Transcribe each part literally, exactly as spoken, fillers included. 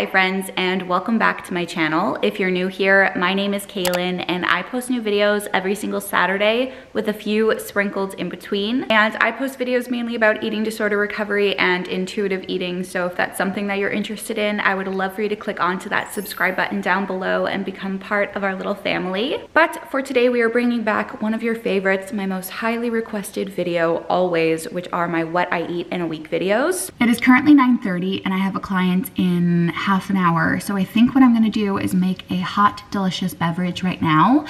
Hi friends, and welcome back to my channel. If you're new here, my name is Kaylin and I post new videos every single Saturday with a few sprinkled in between. And I post videos mainly about eating disorder recovery and intuitive eating. So if that's something that you're interested in, I would love for you to click onto that subscribe button down below and become part of our little family. But for today, we are bringing back one of your favorites, my most highly requested video always, which are my what I eat in a week videos. It is currently nine thirty and I have a client in half an hour. So I think what I'm gonna do is make a hot, delicious beverage right now,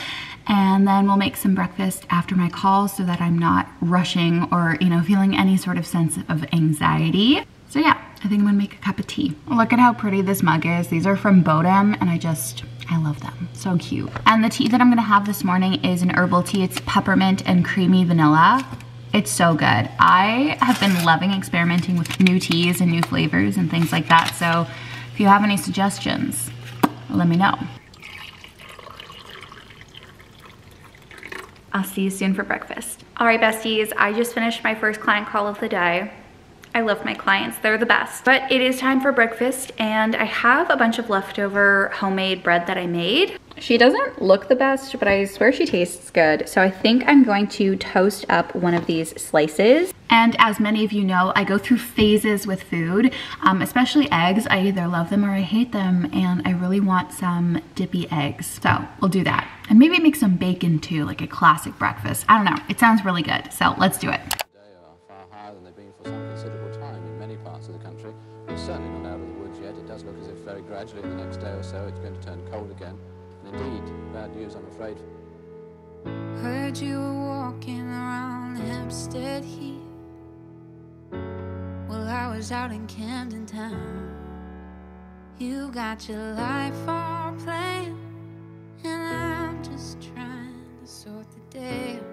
and then we'll make some breakfast after my call so that I'm not rushing or, you know, feeling any sort of sense of anxiety. So yeah, I think I'm gonna make a cup of tea. Look at how pretty this mug is. These are from Bodum and I just, I love them, so cute. And the tea that I'm gonna have this morning is an herbal tea. It's peppermint and creamy vanilla. It's so good. I have been loving experimenting with new teas and new flavors and things like that. So if you have any suggestions, let me know. I'll see you soon for breakfast. All right, besties, I just finished my first client call of the day. I love my clients, they're the best. But it is time for breakfast and I have a bunch of leftover homemade bread that I made. She doesn't look the best, but I swear she tastes good. So I think I'm going to toast up one of these slices. And as many of you know, I go through phases with food, um, especially eggs. I either love them or I hate them, and I really want some dippy eggs. So we'll do that. And maybe make some bacon too, like a classic breakfast. I don't know, it sounds really good. So let's do it. Certainly not out of the woods yet. It does look as if very gradually in the next day or so it's going to turn cold again. And indeed, bad news, I'm afraid. Heard you were walking around Hampstead Heath. Well, I was out in Camden Town. You got your life all planned, and I'm just trying to sort the day out.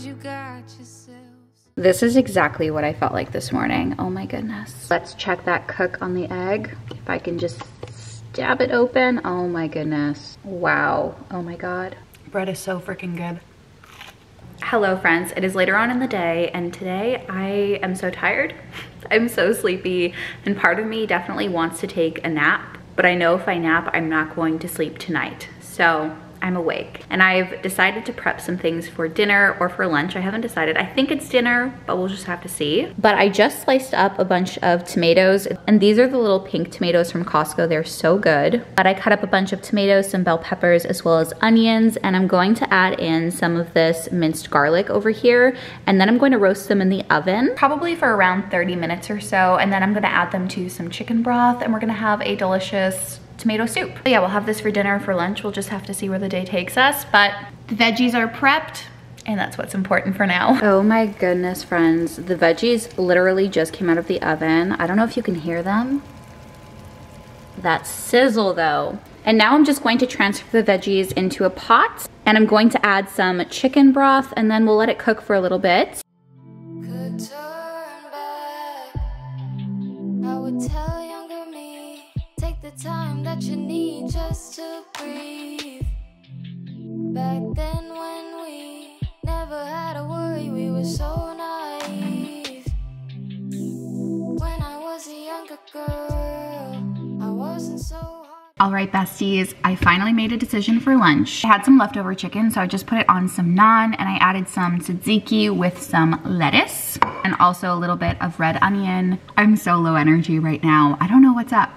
You got yourselves. This is exactly what I felt like this morning. Oh my goodness. Let's check that cook on the egg. If I can just stab it open. Oh my goodness. Wow. Oh my God. Bread is so freaking good. Hello friends. It is later on in the day and today I am so tired. I'm so sleepy and part of me definitely wants to take a nap, but I know if I nap, I'm not going to sleep tonight. So I'm awake and I've decided to prep some things for dinner or for lunch. I haven't decided. I think it's dinner, but we'll just have to see. But I just sliced up a bunch of tomatoes and these are the little pink tomatoes from Costco. They're so good. But I cut up a bunch of tomatoes, some bell peppers, as well as onions. And I'm going to add in some of this minced garlic over here. And then I'm going to roast them in the oven, probably for around thirty minutes or so. And then I'm going to add them to some chicken broth and we're going to have a delicious tomato soup. But yeah, we'll have this for dinner, for lunch. We'll just have to see where the day takes us, but the veggies are prepped and that's what's important for now. Oh my goodness, friends. The veggies literally just came out of the oven. I don't know if you can hear them. That sizzle though. And now I'm just going to transfer the veggies into a pot and I'm going to add some chicken broth and then we'll let it cook for a little bit. Could turn back. I would tell younger me, take the time that you need just to breathe. Back then when we never had a worry, we were so naive. When I was a younger girl, I wasn't so hard. All right, besties, I finally made a decision for lunch. I had some leftover chicken, so I just put it on some naan and I added some tzatziki with some lettuce and also a little bit of red onion. I'm so low energy right now. I don't know what's up.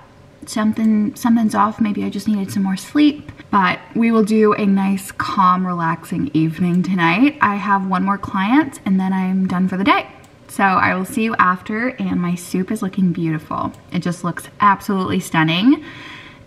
Something, something's off. Maybe I just needed some more sleep, but we will do a nice, calm, relaxing evening tonight. I have one more client and then I'm done for the day. So I will see you after, and my soup is looking beautiful. It just looks absolutely stunning.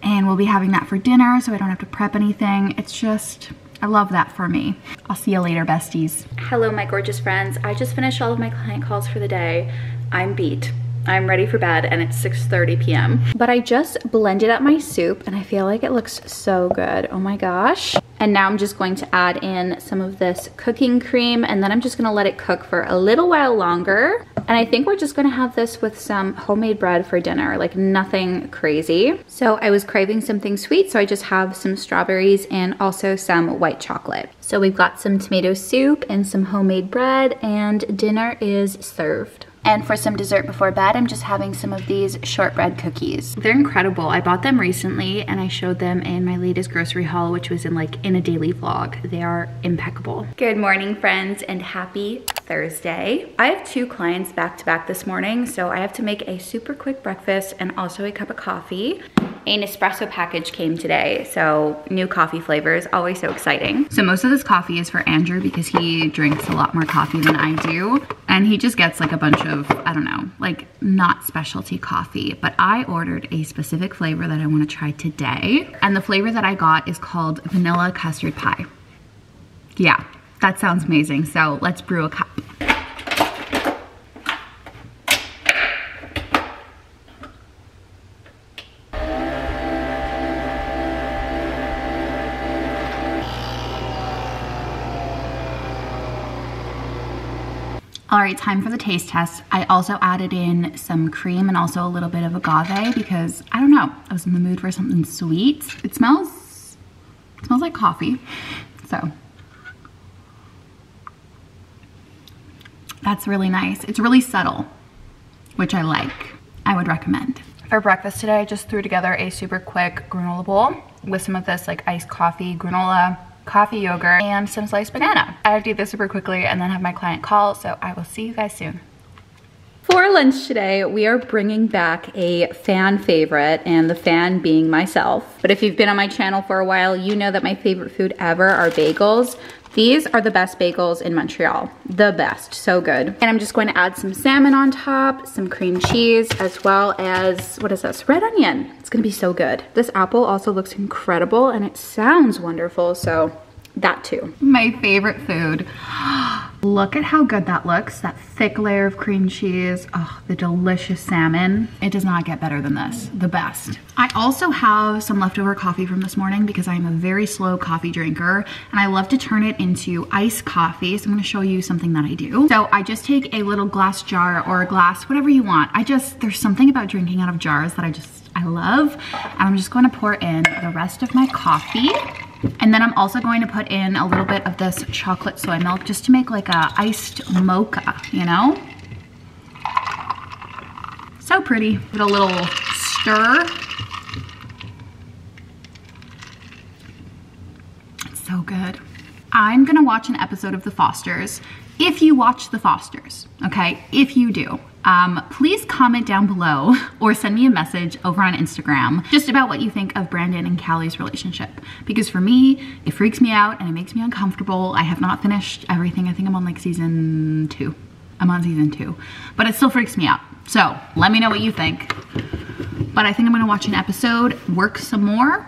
And we'll be having that for dinner so I don't have to prep anything. It's just, I love that for me. I'll see you later, besties. Hello, my gorgeous friends. I just finished all of my client calls for the day. I'm beat. I'm ready for bed and it's six thirty p m But I just blended up my soup and I feel like it looks so good. Oh my gosh. And now I'm just going to add in some of this cooking cream and then I'm just gonna let it cook for a little while longer. And I think we're just gonna have this with some homemade bread for dinner, like nothing crazy. So I was craving something sweet, so I just have some strawberries and also some white chocolate. So we've got some tomato soup and some homemade bread, and dinner is served. And for some dessert before bed, I'm just having some of these shortbread cookies. They're incredible. I bought them recently and I showed them in my latest grocery haul, which was in like in a daily vlog. They are impeccable. Good morning, friends, and happy Thursday. I have two clients back to back this morning, so I have to make a super quick breakfast and also a cup of coffee. A Nespresso package came today, so new coffee flavors, always so exciting. So most of this coffee is for Andrew because he drinks a lot more coffee than I do. And he just gets like a bunch of, I don't know, like not specialty coffee, but I ordered a specific flavor that I want to try today. And the flavor that I got is called vanilla custard pie. Yeah, that sounds amazing. So let's brew a cup. All right, time for the taste test. I also added in some cream and also a little bit of agave because, I don't know, I was in the mood for something sweet. It smells, it smells like coffee, so. That's really nice. It's really subtle, which I like. I would recommend. For breakfast today, I just threw together a super quick granola bowl with some of this like iced coffee, granola, coffee yogurt, and some sliced banana. I have to eat this super quickly and then have my client call, so I will see you guys soon. For lunch today, we are bringing back a fan favorite, and the fan being myself. But if you've been on my channel for a while, you know that my favorite food ever are bagels. These are the best bagels in Montreal. The best, so good. And I'm just going to add some salmon on top, some cream cheese, as well as, what is this? Red onion. It's gonna be so good. This apple also looks incredible and it sounds wonderful, so that too. My favorite food. Look at how good that looks. That thick layer of cream cheese, oh, the delicious salmon. It does not get better than this, the best. I also have some leftover coffee from this morning because I'm a very slow coffee drinker and I love to turn it into iced coffee. So I'm gonna show you something that I do. So I just take a little glass jar or a glass, whatever you want. I just, there's something about drinking out of jars that I just, I love. And I'm just gonna pour in the rest of my coffee. And then I'm also going to put in a little bit of this chocolate soy milk just to make like a iced mocha, you know? So pretty. With a little stir. It's so good. I'm gonna watch an episode of The Fosters. If you watch The Fosters, okay? If you do. Um, please comment down below or send me a message over on Instagram just about what you think of Brandon and Callie's relationship. Because for me, it freaks me out and it makes me uncomfortable. I have not finished everything. I think I'm on like season two. I'm on season two, but it still freaks me out. So let me know what you think. But I think I'm gonna watch an episode, work some more,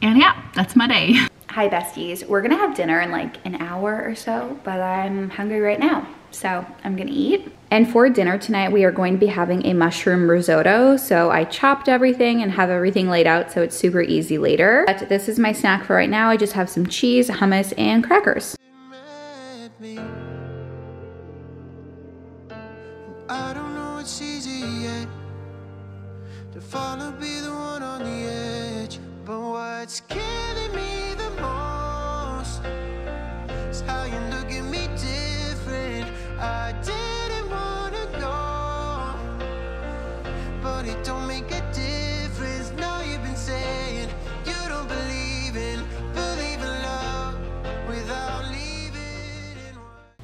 and yeah, that's my day. Hi besties, we're gonna have dinner in like an hour or so, but I'm hungry right now. So I'm gonna eat. And for dinner tonight, we are going to be having a mushroom risotto. So I chopped everything and have everything laid out so it's super easy later. But this is my snack for right now. I just have some cheese, hummus, and crackers. I don't know it's easy yet to follow, be the one on the edge. But what's killing me the most is how you look at me different. I didn't wanna go, but it don't make a difference. Now you've been saying you don't believe in, believe in love without leaving.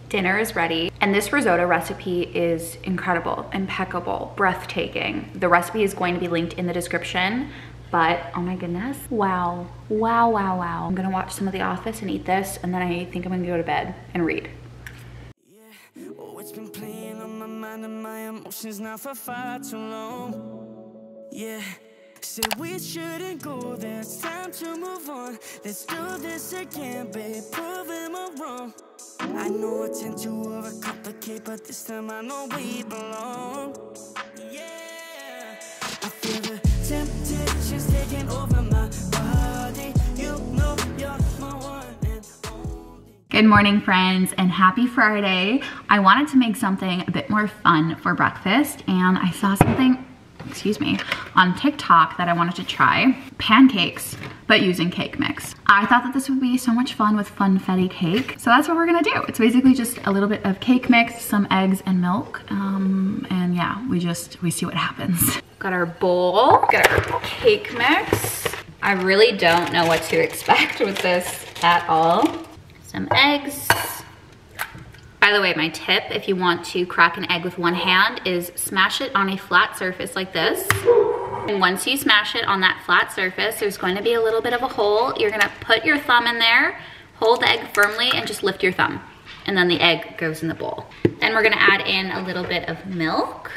Dinner is ready, and this risotto recipe is incredible, impeccable, breathtaking. The recipe is going to be linked in the description. But oh my goodness, wow, wow, wow, wow. I'm gonna watch some of The Office and eat this, and then I think I'm gonna go to bed and read. Been playing on my mind and my emotions now for far too long. Yeah, said we shouldn't go, there's time to move on. Let's do this again, babe, prove them all wrong. I know I tend to overcomplicate, but this time I know we belong. Yeah, I feel the temptation's taking over my body. Good morning, friends, and happy Friday. I wanted to make something a bit more fun for breakfast, and I saw something, excuse me, on TikTok that I wanted to try. Pancakes, but using cake mix. I thought that this would be so much fun with Funfetti cake, so that's what we're gonna do. It's basically just a little bit of cake mix, some eggs and milk, um, and yeah, we just, we see what happens. Got our bowl, got our cake mix. I really don't know what to expect with this at all. Some eggs. By the way, my tip, if you want to crack an egg with one hand, is smash it on a flat surface like this. And once you smash it on that flat surface, there's going to be a little bit of a hole. You're gonna put your thumb in there, hold the egg firmly, and just lift your thumb. And then the egg goes in the bowl. Then we're gonna add in a little bit of milk.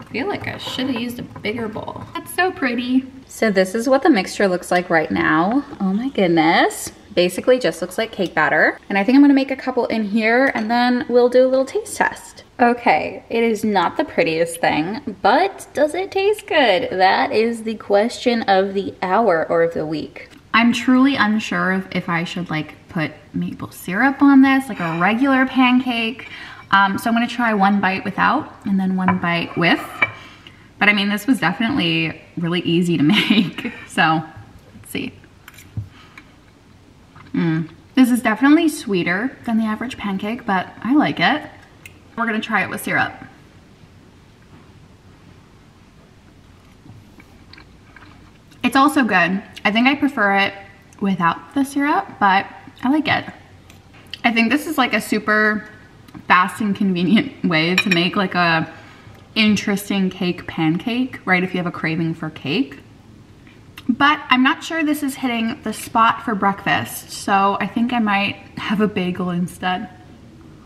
I feel like I should have used a bigger bowl. That's so pretty. So this is what the mixture looks like right now. Oh my goodness. Basically just looks like cake batter. And I think I'm gonna make a couple in here and then we'll do a little taste test. Okay, it is not the prettiest thing, but does it taste good? That is the question of the hour or of the week. I'm truly unsure of if I should like put maple syrup on this, like a regular pancake. Um, so I'm gonna try one bite without and then one bite with. But I mean, this was definitely really easy to make. So let's see. Mm. This is definitely sweeter than the average pancake, but I like it. We're gonna try it with syrup. It's also good. I think I prefer it without the syrup, but I like it. I think this is like a super fast and convenient way to make like a interesting cake pancake, right? If you have a craving for cake. But I'm not sure this is hitting the spot for breakfast, so I think I might have a bagel instead.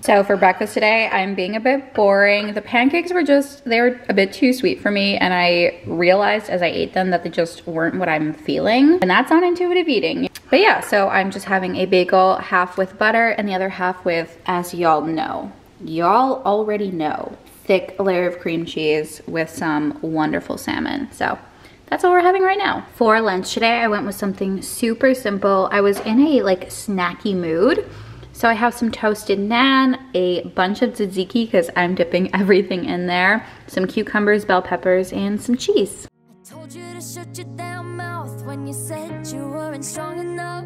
So for breakfast today, I'm being a bit boring. The pancakes were just, they were a bit too sweet for me, and I realized as I ate them that they just weren't what I'm feeling, and that's on intuitive eating. But yeah, so I'm just having a bagel, half with butter and the other half with, as y'all know, y'all already know, thick layer of cream cheese with some wonderful salmon, so. That's what we're having right now. For lunch today, I went with something super simple. I was in a like snacky mood. So I have some toasted naan, a bunch of tzatziki because I'm dipping everything in there, some cucumbers, bell peppers, and some cheese. I told you to shut your damn mouth when you said you weren't strong enough.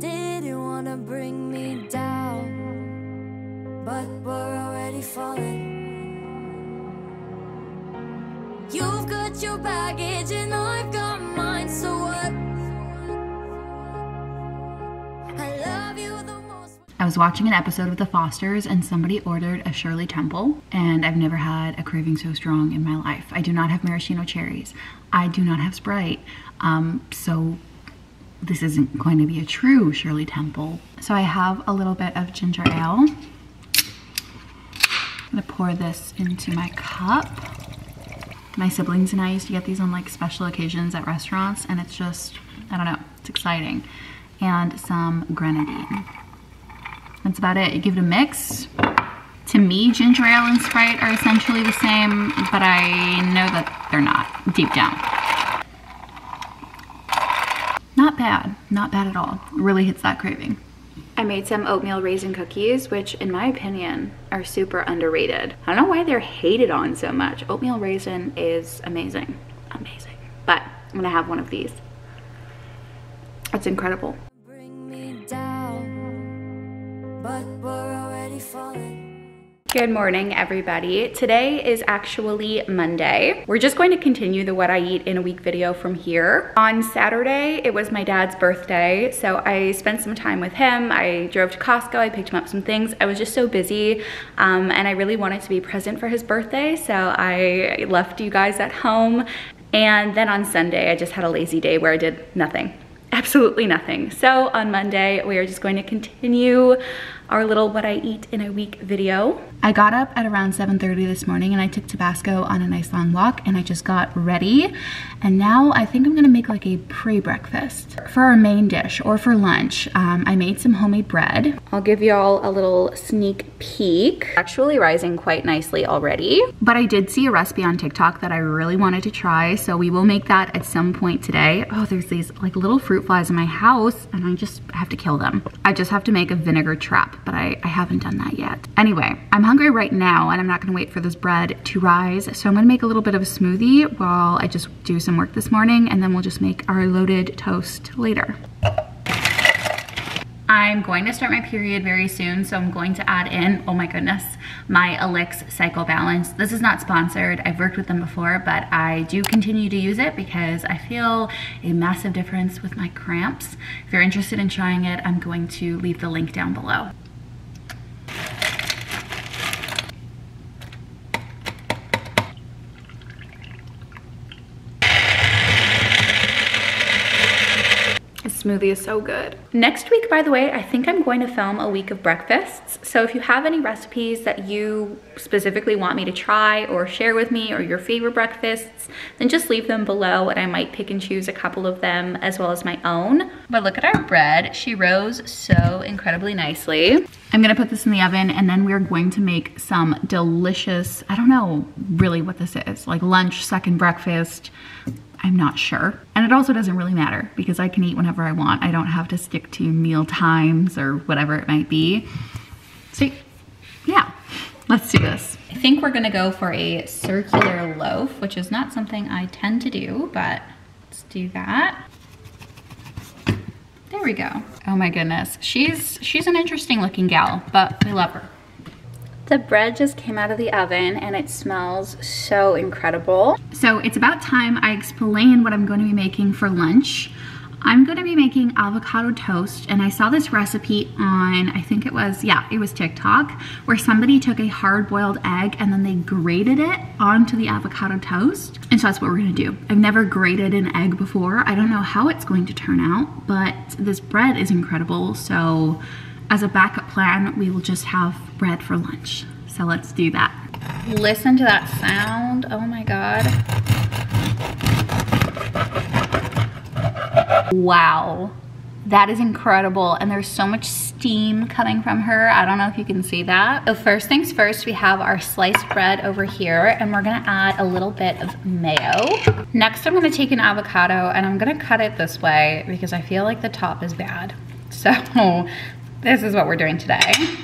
Didn't want to bring me down, but we're already falling. You've got your baggage and I've got mine, so what? I love you the most. I was watching an episode of The Fosters and somebody ordered a Shirley Temple, and I've never had a craving so strong in my life. I do not have maraschino cherries. I do not have Sprite. Um, so this isn't going to be a true Shirley Temple. So I have a little bit of ginger ale. I'm gonna pour this into my cup. My siblings and I used to get these on like special occasions at restaurants, and it's just, I don't know, it's exciting. And some grenadine. That's about it. You give it a mix. To me, ginger ale and Sprite are essentially the same, but I know that they're not, deep down. Not bad, not bad at all. It really hits that craving. I made some oatmeal raisin cookies, which in my opinion are super underrated. I don't know why they're hated on so much. Oatmeal raisin is amazing, amazing. But I'm gonna have one of these. It's incredible. Bring me down, but we're already falling. Good morning, everybody. Today is actually Monday. We're just going to continue the what I eat in a week video from here. On Saturday, it was my dad's birthday, so I spent some time with him. I drove to Costco, I picked him up some things. I was just so busy, um, and I really wanted to be present for his birthday, so I left you guys at home. And then on Sunday, I just had a lazy day where I did nothing. Absolutely nothing. So on Monday, we are just going to continue our little what I eat in a week video. I got up at around seven thirty this morning and I took Tabasco on a nice long walk and I just got ready. And now I think I'm gonna make like a pre-breakfast. For our main dish or for lunch, um, I made some homemade bread. I'll give y'all a little sneak peek. Actually rising quite nicely already. But I did see a recipe on TikTok that I really wanted to try, so we will make that at some point today. Oh, there's these like little fruit flies in my house and I just have to kill them. I just have to make a vinegar trap, but I, I haven't done that yet. Anyway, I'm hungry right now and I'm not gonna wait for this bread to rise, so I'm gonna make a little bit of a smoothie while I just do some work this morning, and then we'll just make our loaded toast later. I'm going to start my period very soon, so I'm going to add in, oh my goodness, my Elix Cycle Balance. This is not sponsored. I've worked with them before, but I do continue to use it because I feel a massive difference with my cramps. If you're interested in trying it, I'm going to leave the link down below. Smoothie is so good. Next week, by the way, I think I'm going to film a week of breakfasts. So if you have any recipes that you specifically want me to try or share with me, or your favorite breakfasts, then just leave them below and I might pick and choose a couple of them as well as my own. But look at our bread. She rose so incredibly nicely. I'm gonna put this in the oven and then we're going to make some delicious, I don't know really what this is, like lunch, second breakfast. I'm not sure. And it also doesn't really matter because I can eat whenever I want. I don't have to stick to meal times or whatever it might be. So yeah, let's do this. I think we're gonna go for a circular loaf, which is not something I tend to do, but let's do that. There we go. Oh my goodness. She's, she's an interesting looking gal, but we love her. The bread just came out of the oven and it smells so incredible. So it's about time I explain what I'm going to be making for lunch. I'm going to be making avocado toast, and I saw this recipe on, I think it was, yeah, it was TikTok, where somebody took a hard-boiled egg and then they grated it onto the avocado toast. And so that's what we're going to do. I've never grated an egg before. I don't know how it's going to turn out, but this bread is incredible, so as a backup plan, we will just have bread for lunch. So let's do that. Listen to that sound. Oh my God. Wow. That is incredible. And there's so much steam coming from her. I don't know if you can see that. So first things first, we have our sliced bread over here and we're gonna add a little bit of mayo. Next, I'm gonna take an avocado and I'm gonna cut it this way because I feel like the top is bad. So, this is what we're doing today. It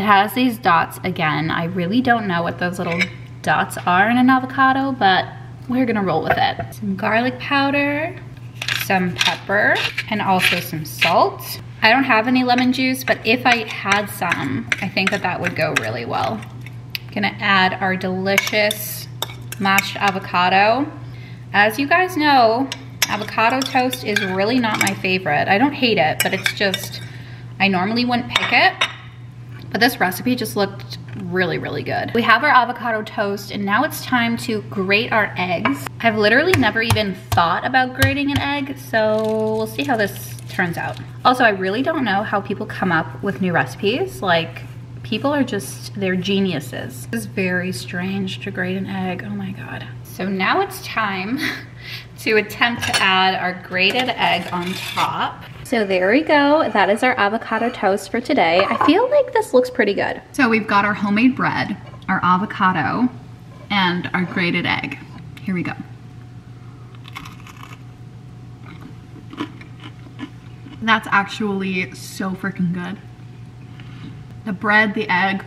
has these dots again. I really don't know what those little dots are in an avocado, but we're gonna roll with it. Some garlic powder, some pepper, and also some salt. I don't have any lemon juice, but if I had some, I think that that would go really well. I'm gonna add our delicious mashed avocado. As you guys know, avocado toast is really not my favorite. I don't hate it, but it's just, I normally wouldn't pick it, but this recipe just looked really, really good. We have our avocado toast and now it's time to grate our eggs. I've literally never even thought about grating an egg, so we'll see how this turns out. Also, I really don't know how people come up with new recipes. Like, people are just, they're geniuses. This is very strange to grate an egg, oh my God. So now it's time to attempt to add our grated egg on top. So there we go, that is our avocado toast for today. I feel like this looks pretty good. So we've got our homemade bread, our avocado, and our grated egg. Here we go. That's actually so freaking good. The bread, the egg,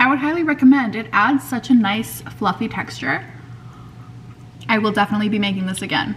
I would highly recommend. It adds such a nice fluffy texture. I will definitely be making this again.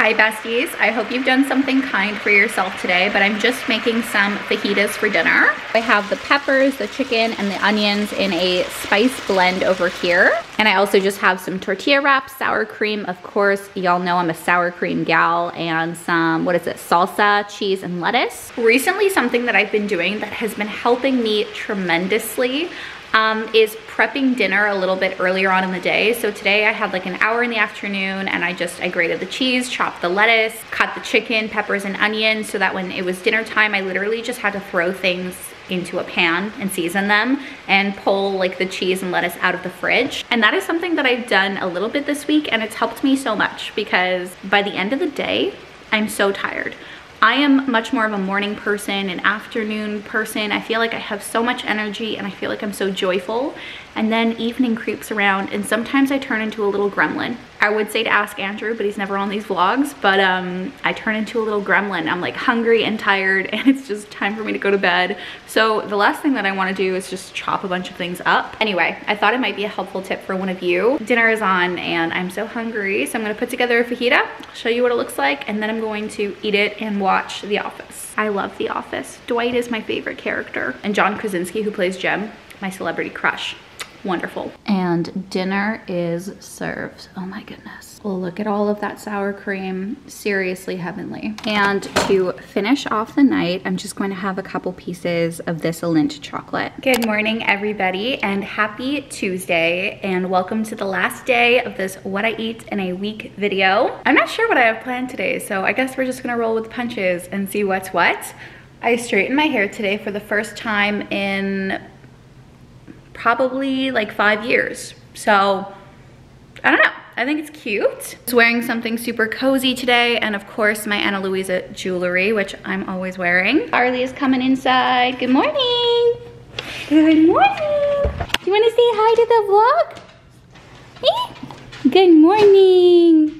Hi Hi besties, I hope you've done something kind for yourself today, but I'm just making some fajitas for dinner. I have the peppers, the chicken, and the onions in a spice blend over here. And I also just have some tortilla wraps, sour cream, of course, y'all know I'm a sour cream gal, and some, what is it, salsa, cheese, and lettuce. Recently, something that I've been doing that has been helping me tremendously Um, is prepping dinner a little bit earlier on in the day. So today I had like an hour in the afternoon and I just, I grated the cheese, chopped the lettuce, cut the chicken, peppers and onions, so that when it was dinner time, I literally just had to throw things into a pan and season them and pull like the cheese and lettuce out of the fridge. And that is something that I've done a little bit this week and it's helped me so much because by the end of the day, I'm so tired. I am much more of a morning person, an afternoon person. I feel like I have so much energy and I feel like I'm so joyful. And then evening creeps around and sometimes I turn into a little gremlin. I would say to ask Andrew, but he's never on these vlogs, but um, I turn into a little gremlin. I'm like hungry and tired and it's just time for me to go to bed. So the last thing that I wanna do is just chop a bunch of things up. Anyway, I thought it might be a helpful tip for one of you. Dinner is on and I'm so hungry. So I'm gonna put together a fajita, show you what it looks like, and then I'm going to eat it and watch The Office. I love The Office. Dwight is my favorite character. And John Krasinski, who plays Jim, my celebrity crush. Wonderful. And dinner is served. Oh my goodness. Look at all of that sour cream. Seriously heavenly. And to finish off the night, I'm just going to have a couple pieces of this Lindt chocolate. Good morning, everybody, and happy Tuesday, and welcome to the last day of this What I Eat in a Week video. I'm not sure what I have planned today, so I guess we're just gonna roll with the punches and see what's what. I straightened my hair today for the first time in probably like five years. So I don't know, I think it's cute. I was wearing something super cozy today and of course my Ana Luisa jewelry, which I'm always wearing. Carly is coming inside. Good morning. Good morning. Do you wanna say hi to the vlog? Eh? Good morning.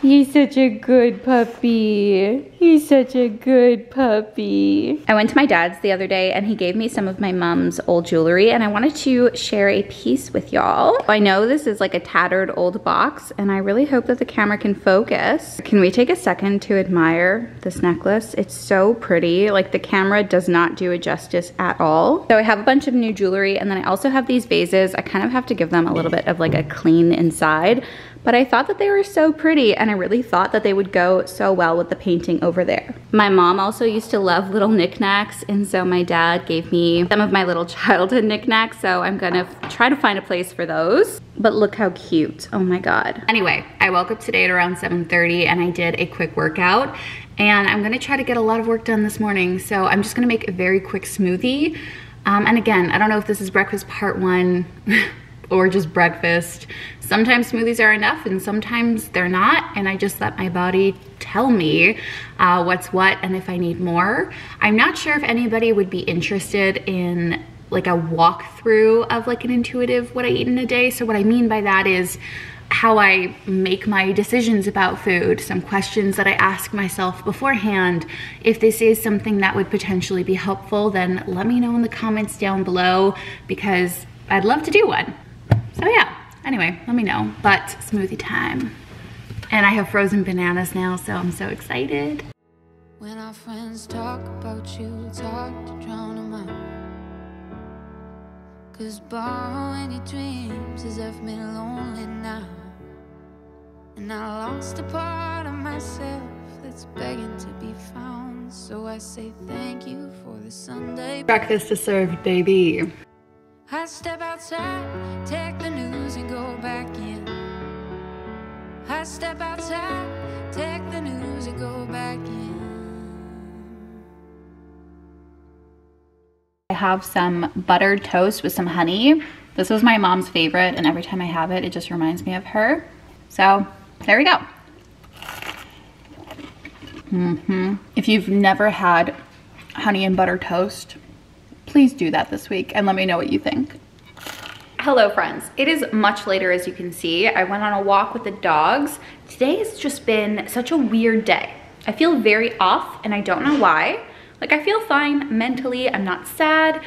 You're such a good puppy. You're such a good puppy. I went to my dad's the other day and he gave me some of my mom's old jewelry and I wanted to share a piece with y'all. I know this is like a tattered old box and I really hope that the camera can focus. Can we take a second to admire this necklace? It's so pretty. Like the camera does not do it justice at all. So I have a bunch of new jewelry and then I also have these vases. I kind of have to give them a little bit of like a clean inside. But I thought that they were so pretty and I really thought that they would go so well with the painting over there. My mom also used to love little knickknacks and so my dad gave me some of my little childhood knickknacks, so I'm gonna try to find a place for those. But look how cute, oh my God. Anyway, I woke up today at around seven thirty and I did a quick workout and I'm gonna try to get a lot of work done this morning, so I'm just gonna make a very quick smoothie. Um, and again, I don't know if this is breakfast part one or just breakfast. Sometimes smoothies are enough and sometimes they're not, and I just let my body tell me uh, what's what and if I need more. I'm not sure if anybody would be interested in like a walkthrough of like an intuitive what I eat in a day. So what I mean by that is how I make my decisions about food, some questions that I ask myself beforehand. If this is something that would potentially be helpful, then let me know in the comments down below because I'd love to do one. So yeah, anyway, let me know, but smoothie time. And I have frozen bananas now, so I'm so excited. When our friends talk about you, it's hard to drown them out. Cause borrowing your dreams has left me lonely now. And I lost a part of myself that's begging to be found. So I say thank you for the Sunday. Breakfast is served, baby. I step outside, take the news and go back in. I step outside, take the news and go back in. I have some buttered toast with some honey. This was my mom's favorite, and every time I have it, it just reminds me of her. So there we go. Mm-hmm. If you've never had honey and butter toast, please do that this week and let me know what you think. Hello friends, it is much later as you can see. I went on a walk with the dogs. Today has just been such a weird day. I feel very off and I don't know why. Like I feel fine mentally, I'm not sad.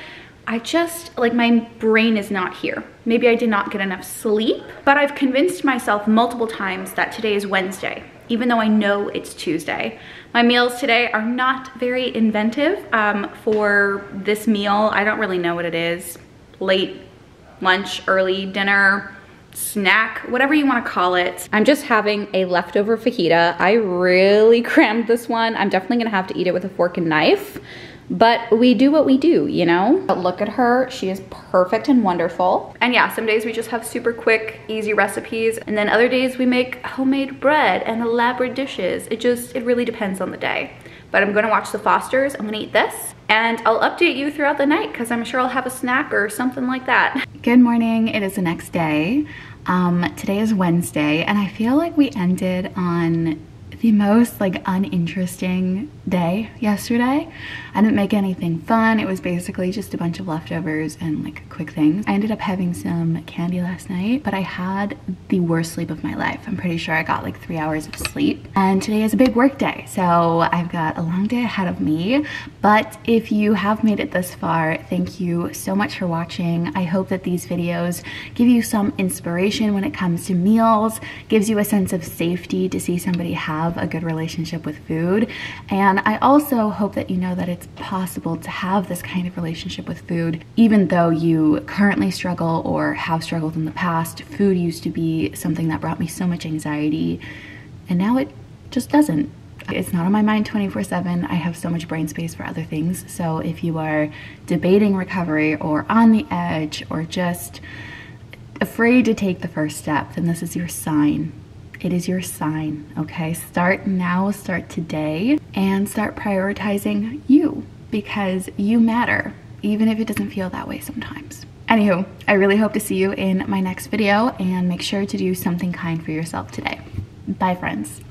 I just, like my brain is not here. Maybe I did not get enough sleep, but I've convinced myself multiple times that today is Wednesday. even though I know it's Tuesday. My meals today are not very inventive um, for this meal. I don't really know what it is. Late lunch, early dinner, snack, whatever you want to call it. I'm just having a leftover fajita. I really crammed this one. I'm definitely gonna have to eat it with a fork and knife, but we do what we do, you know? But look at her, she is perfect and wonderful. And yeah, some days we just have super quick, easy recipes, and then other days we make homemade bread and elaborate dishes. It just, it really depends on the day. But I'm gonna watch The Fosters, I'm gonna eat this, and I'll update you throughout the night because I'm sure I'll have a snack or something like that. Good morning, it is the next day. Um, today is Wednesday, and I feel like we ended on the most like uninteresting day yesterday. I didn't make anything fun. It was basically just a bunch of leftovers and like quick things. I ended up having some candy last night, but I had the worst sleep of my life. I'm pretty sure I got like three hours of sleep, and today is a big work day. So I've got a long day ahead of me, but if you have made it this far, thank you so much for watching. I hope that these videos give you some inspiration when it comes to meals, gives you a sense of safety to see somebody have a good relationship with food. And I also hope that you know that it's possible to have this kind of relationship with food even though you currently struggle or have struggled in the past. Food used to be something that brought me so much anxiety, and now it just doesn't. It's not on my mind twenty-four seven. I have so much brain space for other things. So if you are debating recovery or on the edge or just afraid to take the first step, then this is your sign. It is your sign, okay? Start now, start today, and start prioritizing you because you matter, even if it doesn't feel that way sometimes. Anywho, I really hope to see you in my next video, and make sure to do something kind for yourself today. Bye, friends.